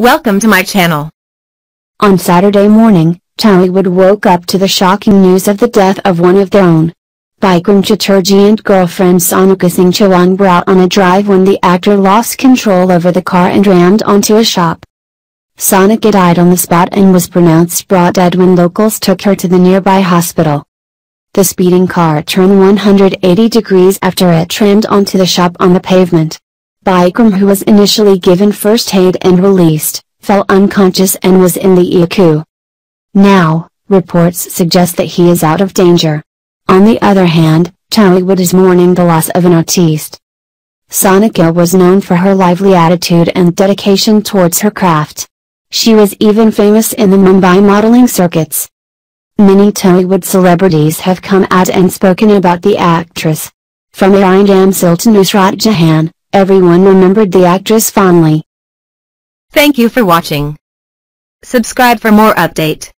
Welcome to my channel. On Saturday morning, Tollywood woke up to the shocking news of the death of one of their own. Bikram Chatterjee and girlfriend Sonika Singh Chauhan were out on a drive when the actor lost control over the car and rammed onto a shop. Sonika died on the spot and was pronounced brain dead when locals took her to the nearby hospital. The speeding car turned 180 degrees after it rammed onto the shop on the pavement. Bikram, who was initially given first aid and released, fell unconscious and was in the ICU. Now, reports suggest that he is out of danger. On the other hand, Tollywood is mourning the loss of an artiste. Sonika was known for her lively attitude and dedication towards her craft. She was even famous in the Mumbai modeling circuits. Many Tollywood celebrities have come out and spoken about the actress. From Irrfan Gamsil to Nusrat Jahan, everyone remembered the actress fondly. Thank you for watching. Subscribe for more update.